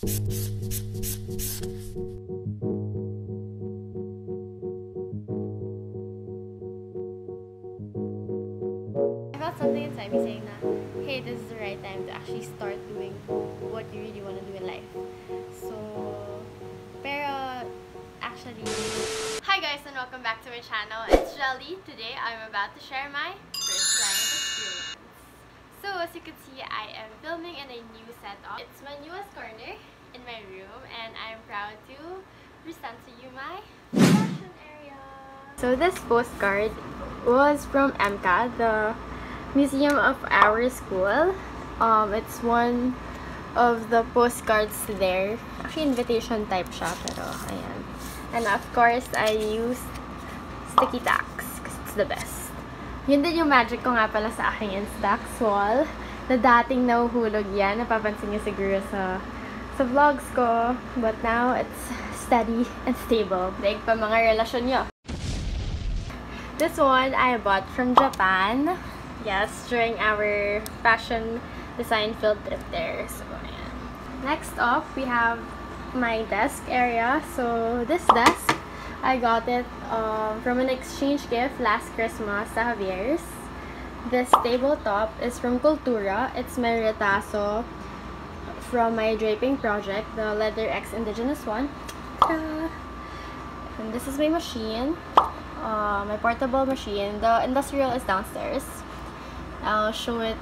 I felt something inside me saying that, hey, this is the right time to actually start doing what you really want to do in life. So, pero actually... Hi guys and welcome back to my channel. It's Jelly. Today I'm about to share my first client experience. So as you can see, I am filming in a new setup. It's my newest corner in my room and I'm proud to present to you my fashion area. So this postcard was from MCA, the museum of our school. It's one of the postcards there. Actually, invitation type siya, pero ayan. And of course, I used sticky tacks because it's the best. Yun din yung magic ko nga pala sa aking Instax wall. Na dating nahuhulog yan. Napapansin niyo siguro sa vlogs ko. But now, it's steady and stable. Like pa mga relasyon niyo. This one, I bought from Japan. Yes, during our fashion design field trip there. So, yeah. Next off, we have my desk area. So, this desk, I got it from an exchange gift last Christmas sa Javier's. This tabletop is from Cultura. It's my retaso from my draping project, the Leather X Indigenous one. Ta-da! And this is my machine, my portable machine. The industrial is downstairs. I'll show it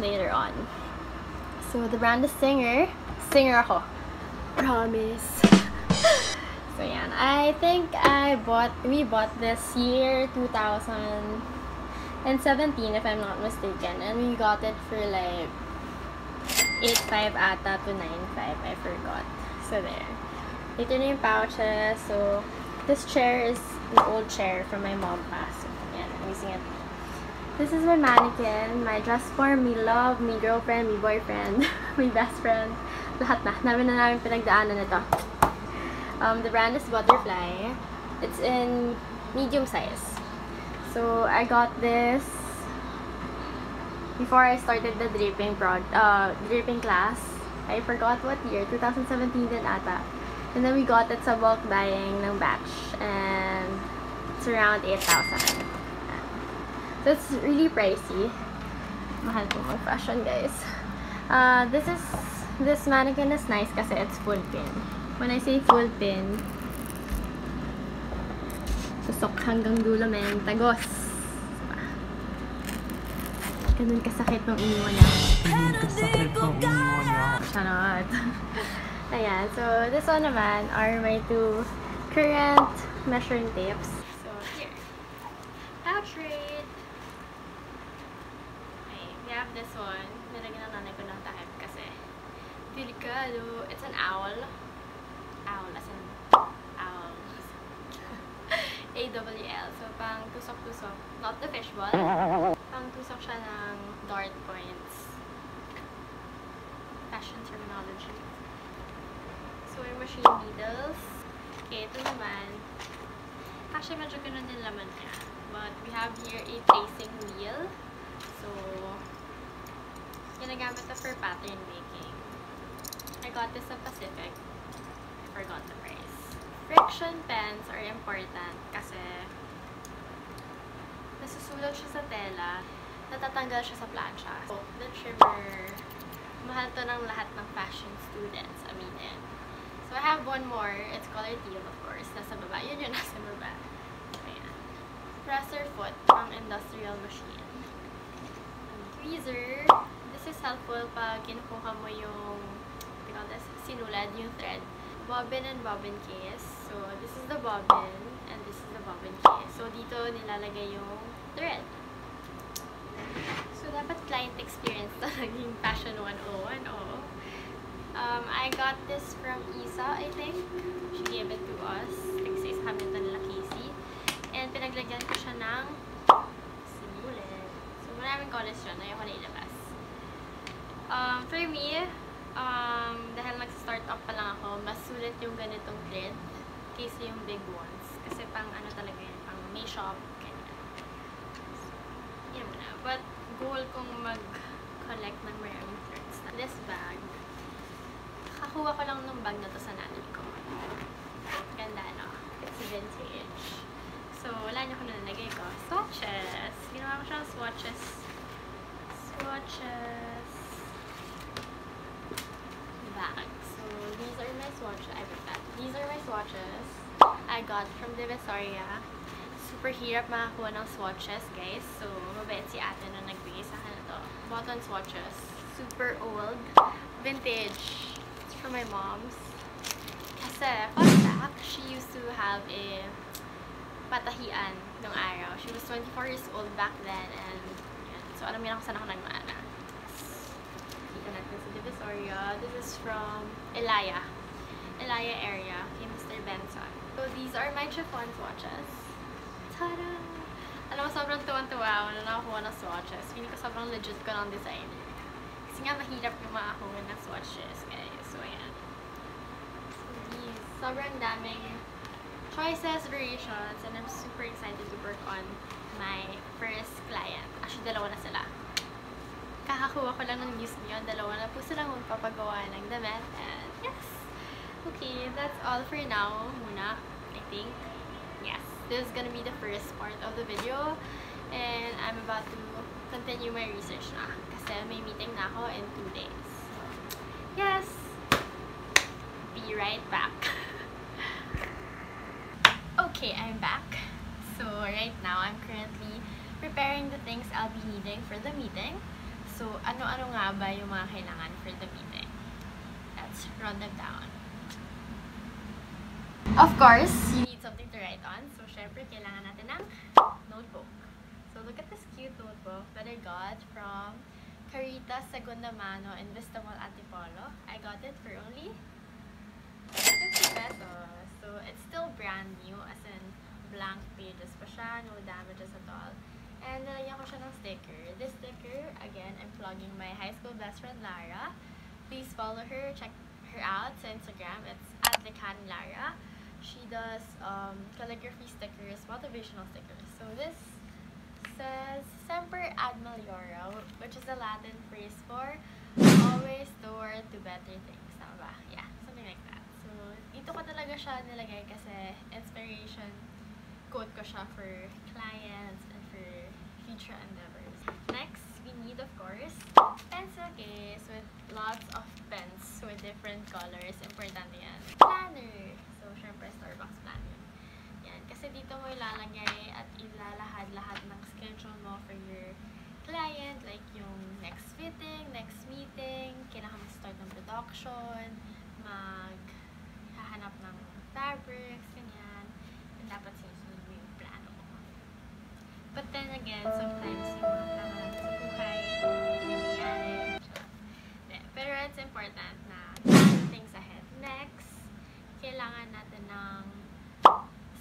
later on. So the brand is Singer. Singer ako. Promise. So yeah, I think we bought this year 2017 if I'm not mistaken, and we got it for like 8.5 ata to 9.5. I forgot. So there. Later na yung pouches. So this chair is an old chair from my mom past. So yeah, I'm using it. This is my mannequin, my dress form, me love, me girlfriend, me boyfriend, me best friend. Lahat na. Namin na namin pinagdaanan na to. The brand is Butterfly. It's in medium size. So, I got this before I started the draping class. I forgot what year. 2017 din ata. And then we got it sa bulk buying ng batch. And it's around 8,000. So it's really pricey. Mahal po mag fashion, guys. This mannequin is nice kasi it's full pin. When I say full pin, susok hanggang dulo men, tagos. Ganun kasakit nung iniwan niya. Charot. Ayan, so this one naman are my two current measuring tapes. So here, pouch rate. I have this one. Nilagyan ng nanay ko ng tahib kasi delikado. It's an owl. Owl as in owl. A-W-L. So, pang tusok-tusok. Not the fishball. Pang tusok siya ng dart points. Fashion terminology. So, yung machine needles. Okay, ito naman. Actually, medyo ganun din laman niya. But, we have here a tracing wheel. So, ginagamit ito for pattern making. I got this at Pacific. I forgot the price. Friction pens are important kasi nasusulot siya sa tela, natatanggal siya sa plancha. So, the trimmer, mahal to ng lahat ng fashion students, aminin. So, I have one more. It's color teal, of course. Nasa baba. Yun nasa baba. Ayan. Presser foot, pang industrial machine. Tweezer. This is helpful pag kinukuha mo yung sinulad yung thread. Bobbin and bobbin case. So, this is the bobbin and this is the bobbin case. So, dito nilalagay yung thread. So, dapat client experience na naging Fashion 101. Oh. I got this from Isa, I think. She gave it to us. Kasi sa kami ito nila Casey. And pinaglagyan ko siya ng sinulad. So, maraming colors yun. Ayoko na ilabas. For me, dahil nag-start up pa lang ako, mas sulit yung ganitong thread kaysa yung big ones. Kasi pang ano talaga yun, pang may shop, ganyan. So, yun na. But, goal kong mag-collect ng maraming threads. This bag, Nakakuha ko lang ng bag na to sa nanay ko. Ganda, no? It's vintage. So, wala niyo kung nalagay ko. Swatches! Ginawa ko siya ng swatches. Swatches. Bag. So, these are my swatches. I bought that. These are my swatches I got from Divisoria. Super hirap makakuha ng swatches, guys. So, mabait si ate na nagbigay sa akin ito. Button swatches. Super old. Vintage. It's from my mom's. Kasi, fun fact, she used to have a patahian nung araw. She was 24 years old back then. And, yun. So, alam niyo na kung saan ako nagmaana. Kita natin sa Divisoria. This is from Elaya. Elaya area. Okay, Mr. Benson. So, these are my chiffon swatches. Ta-da! Alam mo, sobrang tuwan-tuwa. Wala na ako ng swatches. Feeling ko sobrang legit ko ng design. Kasi nga mahirap yung makakuha ng swatches, guys. So, ayan. So, these. Sobrang daming choices, variations, and I'm super excited to work on my first client. Actually, dalawa na sila. Kakakuha ko lang ng news niyo. Dalawa na po silang magpapagawa ng damit. And, yes! Okay, that's all for now. Muna, I think. Yes. This is gonna be the first part of the video. And I'm about to continue my research na. Kasi may meeting na ako in 2 days. Yes! Be right back. Okay, I'm back. So right now, I'm currently preparing the things I'll be needing for the meeting. So, ano-ano nga ba yung mga kailangan for the meeting? Let's run them down. Of course, you need something to write on. So, syempre, kailangan natin ng notebook. So, look at this cute notebook that I got from Caritas Segunda Mano in Vista Mall Antipolo. I got it for only 50 pesos. So, it's still brand new, as in blank pages pa siya, no damages at all. And nalagyan ko siya ng sticker. This sticker, again, I'm plugging my high school best friend, Lara. Please follow her, check her out sa Instagram. It's @Lara. She does calligraphy stickers, motivational stickers. So, this says Semper Ad Meliora, which is a Latin phrase for always toward to better things. Tama ba? Yeah, something like that. So, dito ko talaga siya nilagay kasi inspiration quote ko siya for clients and for future endeavors. Next, we need, of course, pencil case with lots of pens with different colors. Importante yan. Planner. So, syempre, Starbucks planner. Yan. Kasi dito mo ilalagay at ilalahad-lahad ng schedule mo for your client, like yung next fitting, next meeting, kailangan mag-start ng production, maghahanap ng fabrics, ganyan. And dapat sinusunod mo yung plano mo. But then again, sometimes yung mga tama lang sa buhay, nangyayari. Pero it's important na things ahead. Next, kailangan natin ng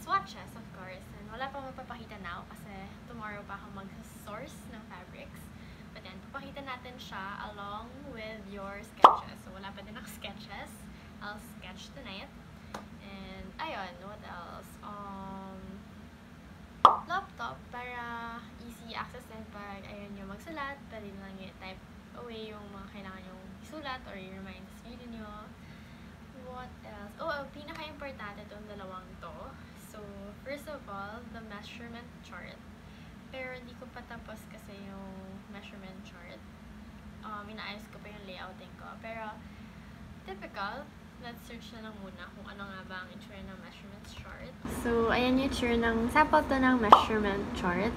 swatches, of course. And wala pa mapapakita now kasi tomorrow pa ako mag-source ng fabrics. But then, papakita natin siya along with your sketches. So, wala pa din ako sketches. I'll sketch tonight. And, ayun, what else? Laptop para easy access din pag ayun yung magsulat. Pwede lang yung type away yung mga kailangan yung isulat or yung remind sa video nyo. What else? Oh, pinaka-importante itong dalawang to. So, first of all, the measurement chart. Pero hindi ko pa tapos kasi yung measurement chart. Inaayos ko pa yung layouting ko. Pero, typical, let's search na lang muna kung ano nga ba ang itsura ng measurement chart. So, ayan yung itsura ng sample to ng measurement chart.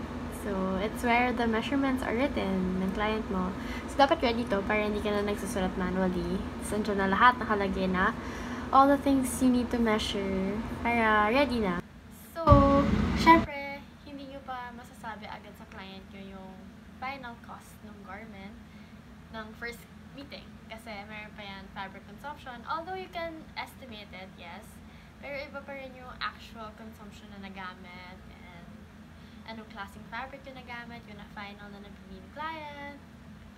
So, it's where the measurements are written ng client mo. So, dapat ready to para hindi ka na nagsusulat manually. So, andyan na lahat nakalagay na all the things you need to measure para ready na. Siyempre, hindi nyo pa masasabi agad sa client nyo yung final cost ng garment ng first meeting. Kasi meron pa yan fabric consumption. Although you can estimate it, yes. Pero iba pa rin yung actual consumption na nagamit and anong klaseng fabric yung nagamit, yung na final na nabili ng client,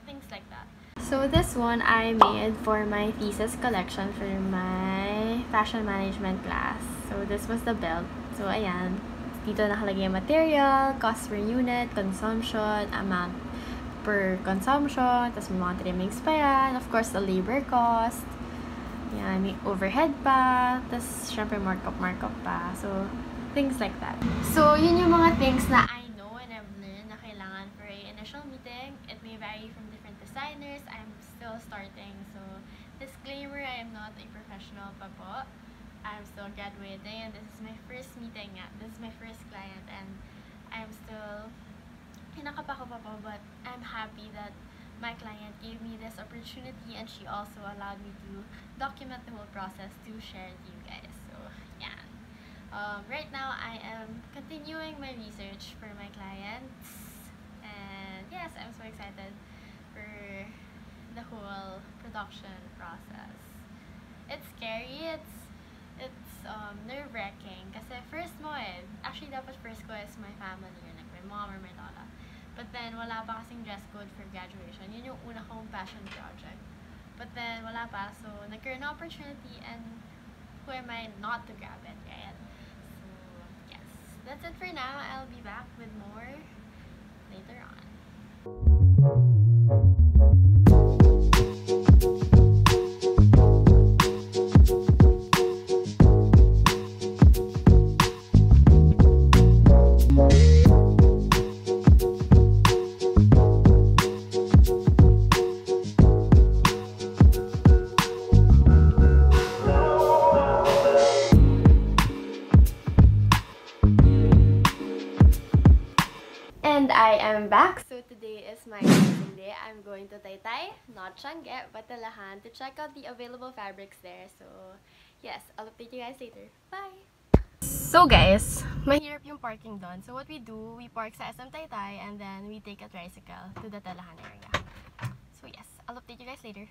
things like that. So this one I made for my thesis collection for my fashion management class. So this was the belt. So ayan. Dito nakalagay yung material, cost per unit, consumption, amount per consumption, tapos may mga trimmings pa yan, of course, the labor cost, Yan, may overhead pa, tas syempre markup pa. So, things like that. So, yun yung mga things na I know and I've learned na kailangan for a initial meeting. It may vary from different designers. I'm still starting. So, disclaimer, I am not a professional pa po. I'm still graduating and this is my first meeting. This is my first client and I'm still kinakapa ko pa po, but I'm happy that my client gave me this opportunity and she also allowed me to document the whole process to share with you guys. So yeah, right now I am continuing my research for my clients and yes, I'm so excited for the whole production process. It's scary, it's nerve-wracking kasi first mo eh. Actually dapat first ko is my family or like my mom or my lola. But then, wala pa kasing dress code for graduation. Yun yung una kong passion project. But then, wala pa. So, nagkaroon na opportunity and who am I not to grab it, right? So, yes. That's it for now. I'll be back with more later on. Back. So today is my closing day. I'm going to Taytay, not Changge, but Talahan to check out the available fabrics there. So yes, I'll update you guys later. Bye! So guys, mahirap yung parking doon. So what we do, we park sa SM Taytay and then we take a tricycle to the Talahan area. So yes, I'll update you guys later.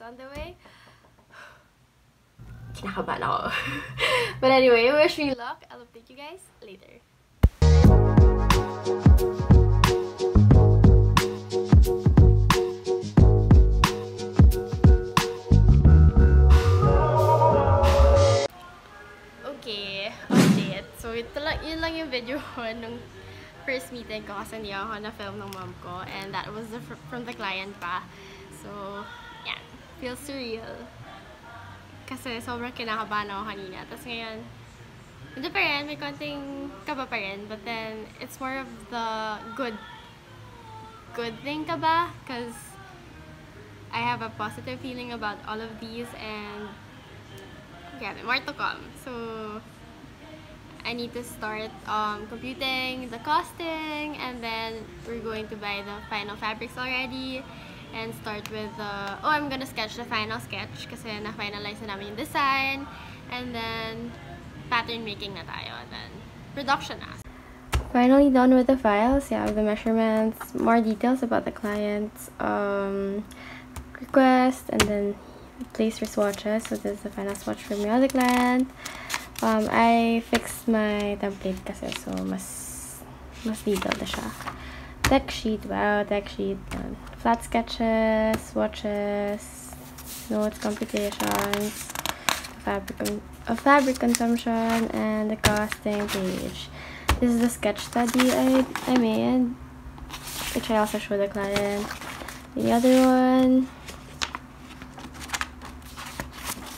On the way. Kinakabahan ako. But anyway, wish me luck. I'll update you guys later. Okay, update. So, yun lang yung video ko nung first meeting ko kasi hindi ako na-film ng mom ko and that was from the client pa. So, yeah. Feels surreal. Kasi sobrang kinakabahan ako kanina. Tapos ngayon, hindi pa rin, may konting kaba pa rin. But then, it's more of the good thing kaba. Because I have a positive feeling about all of these and yeah, more to come. So, I need to start computing the costing and then we're going to buy the final fabrics already. And start with oh, I'm gonna sketch the final sketch kasi na-finalize na namin yung design and then pattern making na tayo and then production na. Finally done with the files, yeah, with the measurements, more details about the client's request and then place for swatches. So this is the final swatch from the other client. I fixed my template kasi so mas detailed na siya. Deck sheet, flat sketches, swatches, notes, computations, fabric consumption, and the costing page. This is the sketch study I made, which I also showed the client. The other one,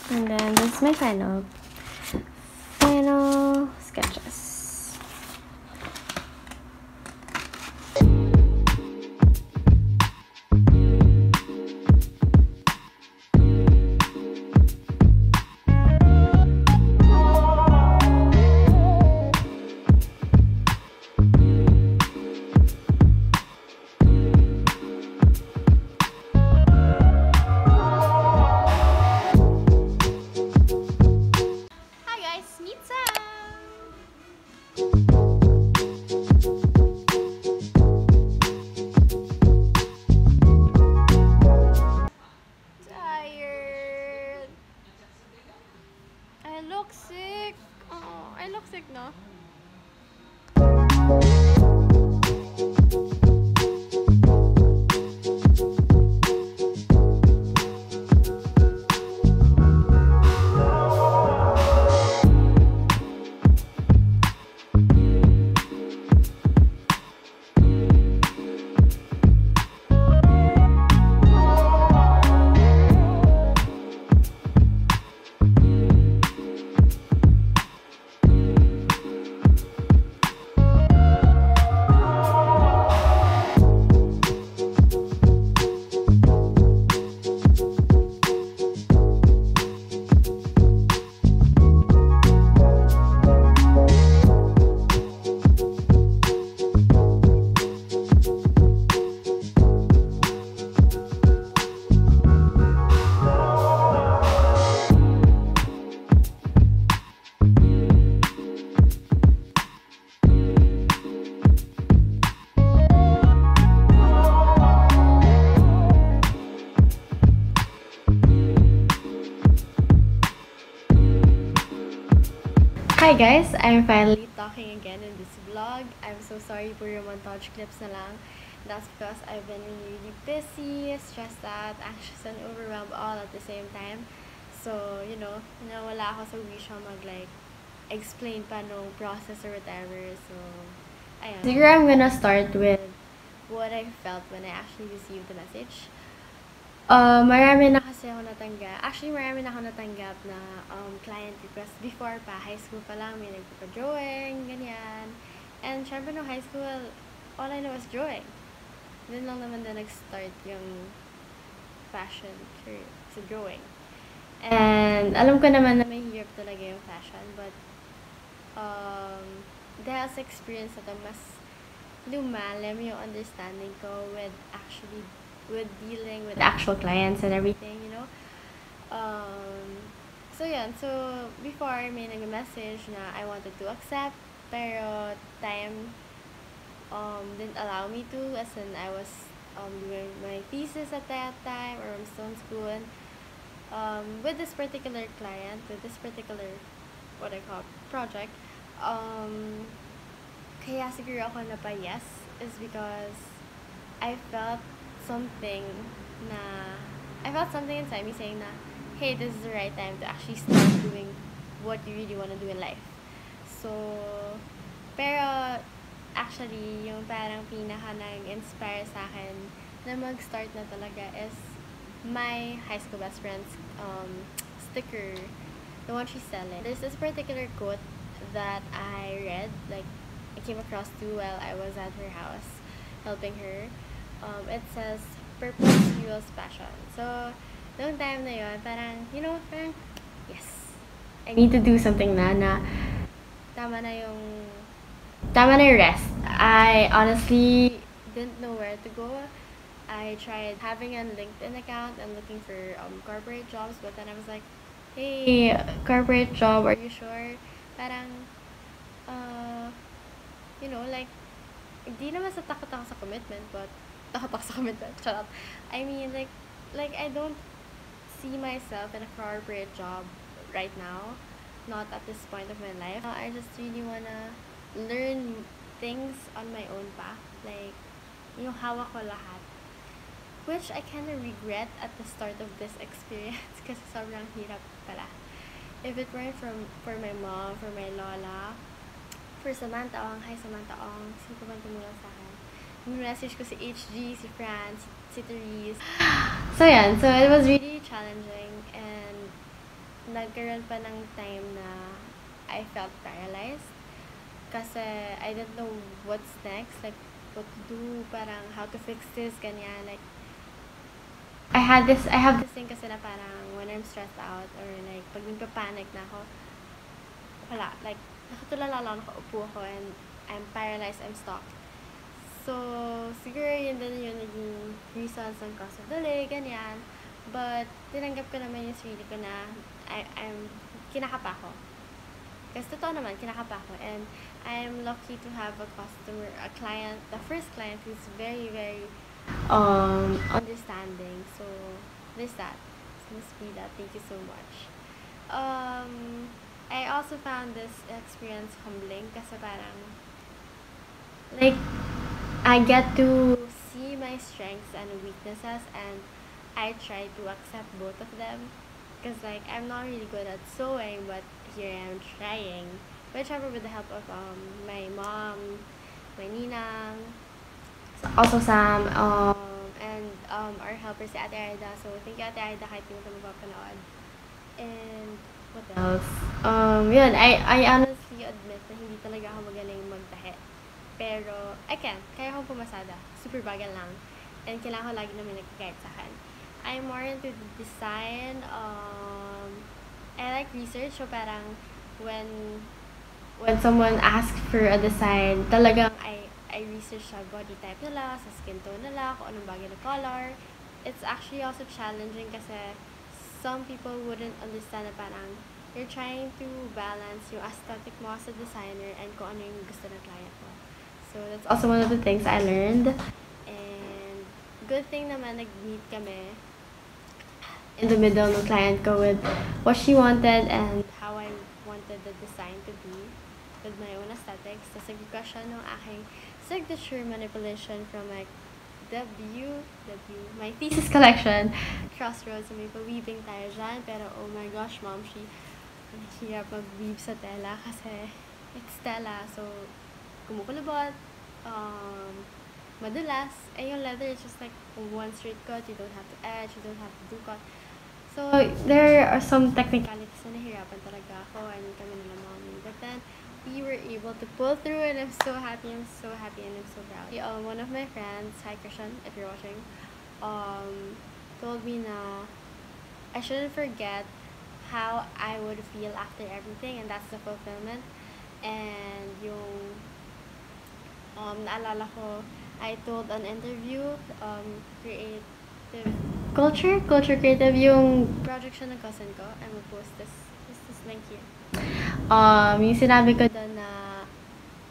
and then this is my final sketches. look sick. Oh, I look sick, no? Hi guys, I'm finally talking again in this vlog. I'm so sorry for your montage clips na lang. That's because I've been really busy, stressed out, anxious and overwhelmed all at the same time. So, you know, nawala ako sa wisha mag like explain pa no process or whatever. So, ayan. So here I'm gonna start with what I felt when I actually received the message. Marami na kasi ako natanggap. Actually, marami na ako natanggap na client request before pa. High school pa lang, may nagpa-drawing, ganyan. And syempre no high school, all I know was drawing. Doon lang naman na nag-start yung fashion career sa drawing. And alam ko naman na may hirap talaga yung fashion, but dahil sa experience na to, mas lumalim yung understanding ko with actually with dealing with actual clients and everything, you know. So yeah, so before may nag-message na I wanted to accept, pero time didn't allow me to, as in I was doing my thesis at that time, or I'm still in school, and with this particular client, with this particular what I call project, kaya siguro ako na pa yes is because I felt something na I felt something inside me saying na, hey, this is the right time to actually start doing what you really want to do in life. So, pero actually yung parang pinaka nag-inspire sa akin na mag-start na talaga is my high school best friend's sticker, the one she's selling. There's this particular quote that I read, like I came across too while I was at her house helping her. It says, purpose fuels passion. So, noong time na yun, parang, you know, parang, yes, I need to do something na tama na yung rest. I honestly didn't know where to go. I tried having a LinkedIn account and looking for corporate jobs, but then I was like, hey, corporate job, are you sure? Parang, you know, like, hindi naman sa takot ako sa commitment, but shut up. I mean, like I don't see myself in a corporate job right now, not at this point of my life. I just really wanna learn things on my own path, like yung hawak ko lahat, which I kinda regret at the start of this experience kasi sobrang hirap pala. If it weren't for my mom, for my lola, for Samantha Ong, hi Samantha Ong, sino ba tumulong sa akin? Message ko si HG, si France, si Teresa. So yan, so it was really challenging and nagkaroon pa ng time na I felt paralyzed kasi I didn't know what's next, like what to do, parang how to fix this, ganyan, like I have this thing kasi na parang when I'm stressed out or like pag nagpa-panic na ako, wala, like nakatulala lang, nakaupo ako and I'm paralyzed, I'm stuck. So, siguro yun din yung naging reasons ng cause of delay, ganyan. But, tinanggap ko naman yung sarili ko na I'm kinakapa ko. Kasi totoo naman, kinakapa ko. And I'm lucky to have a customer, a client, the first client who's very, very understanding. So, there's that. It's must be that. Thank you so much. I also found this experience humbling kasi parang, like, I get to see my strengths and weaknesses, and I try to accept both of them. Because, like, I'm not really good at sewing, but here I am trying. Whichever, with the help of my mom, my ninang, also Sam, and our helper si Ate Aida. So, thank you Ate Aida kahit hindi mo mapapanood. And what else? Yun, I honestly admit na hindi talaga ako magaling magtahe. Pero, I can. Kaya akong pumasada. Super bagal lang. And kailangan ko lagi na may nagka-guide sa akin. I'm more into design. I like research. So, parang when someone asks for a design, talagang I research sa body type nila, sa skin tone nila, kung anong bagay na color. It's actually also challenging kasi some people wouldn't understand na parang you're trying to balance yung aesthetic mo as a designer and kung ano yung gusto ng client mo. So, that's also one of the things I learned. And good thing naman nag-meet kami in the middle ng client ko with what she wanted and how I wanted the design to be with my own aesthetics. Tapos nag-request siya ng aking signature manipulation from like my thesis collection, Crossroads. May pa-weaving tayo dyan, pero oh my gosh, mom, she hirap mag-weave sa tela kasi it's tela. So, kumukulubot, madulas, and yung leather is just like one straight cut, you don't have to edge, you don't have to do cut. So, there are some technicalities na nahirapan talaga ako and kami nila mommy. But then, we were able to pull through, and I'm so happy, and I'm so proud. One of my friends, hi Christian, if you're watching, told me na I shouldn't forget how I would feel after everything, and that's the fulfillment. And yung naalala ko, I told an interview, Culture Creative, yung project siya ng cousin ko. I'm gonna post this link here. Yung sinabi ko doon na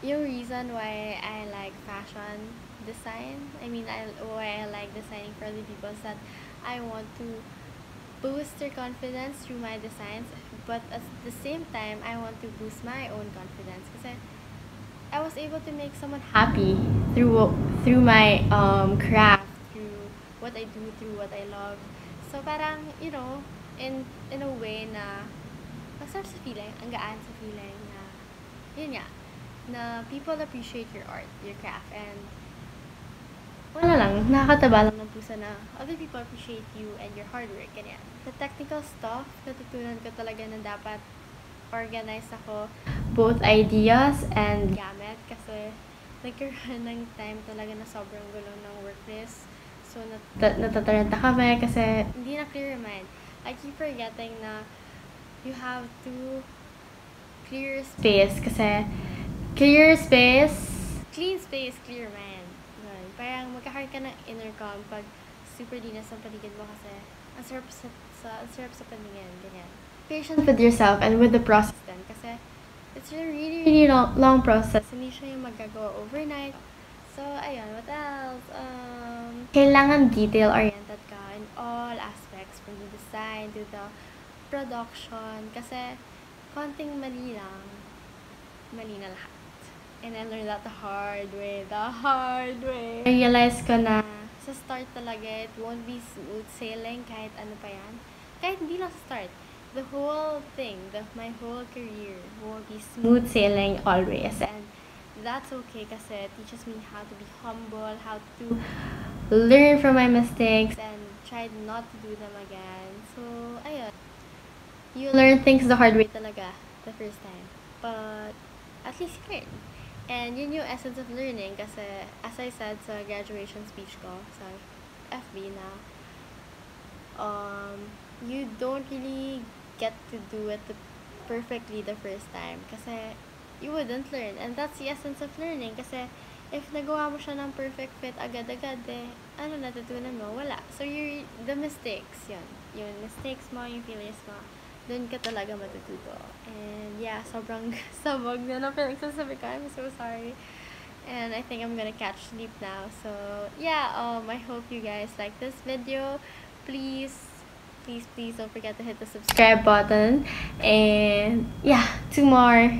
yung reason why I like fashion design, why I like designing for other people is that I want to boost their confidence through my designs, but at the same time, I want to boost my own confidence because I was able to make someone happy through my craft, through what I do, through what I love. So parang, you know, in a way na masarap sa feeling, ang gaan sa feeling na, yun nga, na people appreciate your art, your craft, and wala lang, nakakataba lang ng puso na other people appreciate you and your hard work, ganyan. The technical stuff, natutunan ko talaga na dapat organize ako both ideas and gamit kasi nagkaroon ng time talaga na sobrang gulo ng workplace. So, natataranta kami kasi hindi na clear your mind. I keep forgetting na you have to clear space kasi clear space, clean space, clear mind. Yun. Parang magkakaroon ka ng inner calm pag super dinas ang paligid mo kasi ang sarap sa paningin, ganyan. Patient with yourself and with the process then kasi it's a really, really long process. Hindi siya yung magagawa overnight. So, ayun, what else? Kailangan detail-oriented ka in all aspects from the design to the production kasi konting mali na lahat. And I learned that the hard way. I realized ko na sa start talaga, it won't be smooth sailing kahit ano pa yan. Kahit hindi lang start. The whole thing, my whole career won't be smooth sailing always. And that's okay kasi it teaches me how to be humble, how to learn from my mistakes, and try not to do them again. So, ayun. You learn things the hard way talaga the first time. But at least you learn. And yun yung essence of learning kasi as I said sa graduation speech ko sa FB na you don't really get to do it perfectly the first time kasi you wouldn't learn. And that's the essence of learning kasi if nagawa mo siya ng perfect fit agad-agad ano natutunan mo? Wala. So the mistakes yun. Yung mistakes mo, yung failures mo. Doon ka talaga matututo. And yeah, sobrang sabog na pinagsasabi ko. I'm so sorry. And I think I'm gonna catch sleep now. So yeah, I hope you guys like this video. Please Please don't forget to hit the subscribe button. And yeah, two more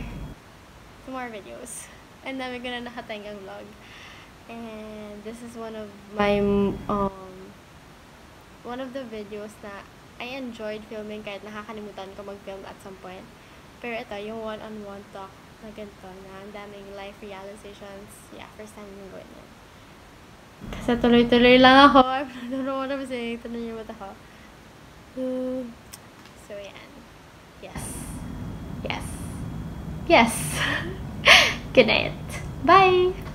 videos. And then we're gonna nakatanggang vlog. And this is one of my one of the videos na I enjoyed filming kahit nakakalimutan ko mag-film at some point. Pero ito, yung one-on-one talk na ganito na ang daming life realizations. Yeah, first time yung gawin yun. Kasi tuloy-tuloy lang ako. I don't know what I'm saying. Tuloy yung mata ko. So, yan. Yes. Yes. Yes. Good night. Bye!